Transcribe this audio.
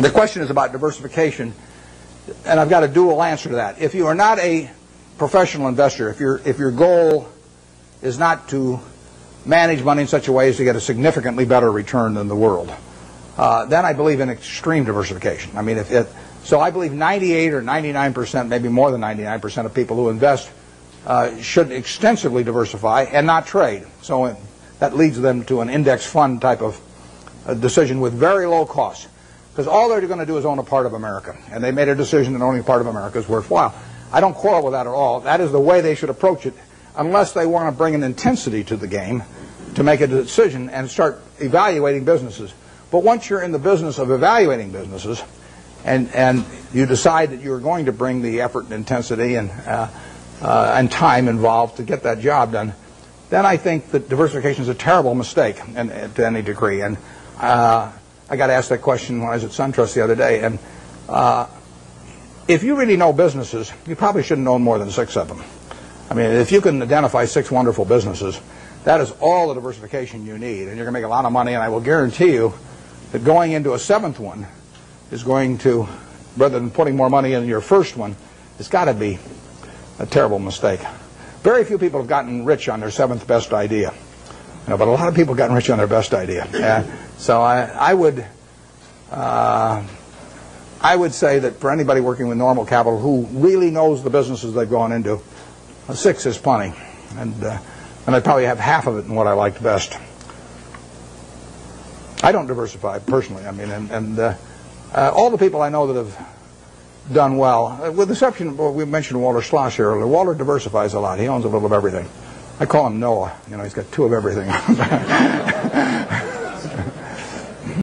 The question is about diversification, and I've got a dual answer to that. If you are not a professional investor, if your goal is not to manage money in such a way as to get a significantly better return than the world, then I believe in extreme diversification. I mean, so I believe 98 or 99%, maybe more than 99% of people who invest should extensively diversify and not trade. So that leads them to an index fund type of decision with very low costs, because all they're going to do is own a part of America, and they made a decision that owning a part of America is worthwhile. I don't quarrel with that at all. That is the way they should approach it, unless they want to bring an intensity to the game to make a decision and start evaluating businesses. But once you're in the business of evaluating businesses, and you decide that you're going to bring the effort and intensity and time involved to get that job done, then I think that diversification is a terrible mistake, and to any degree. And I got asked that question when I was at SunTrust the other day. And if you really know businesses, you probably shouldn't own more than 6 of them. I mean, if you can identify 6 wonderful businesses, that is all the diversification you need, and you're going to make a lot of money. And I will guarantee you that going into a 7th one is going to, rather than putting more money in your first one, it's got to be a terrible mistake. Very few people have gotten rich on their 7th best idea, you know, but a lot of people have gotten rich on their best idea. So I would say that for anybody working with normal capital who really knows the businesses they've gone into, 6 is plenty, and I probably have half of it in what I liked best. I don't diversify personally. I mean, all the people I know that have done well, with the exception of, we mentioned Walter Schloss here earlier. Walter diversifies a lot. He owns a little of everything. I call him Noah. You know, he's got 2 of everything.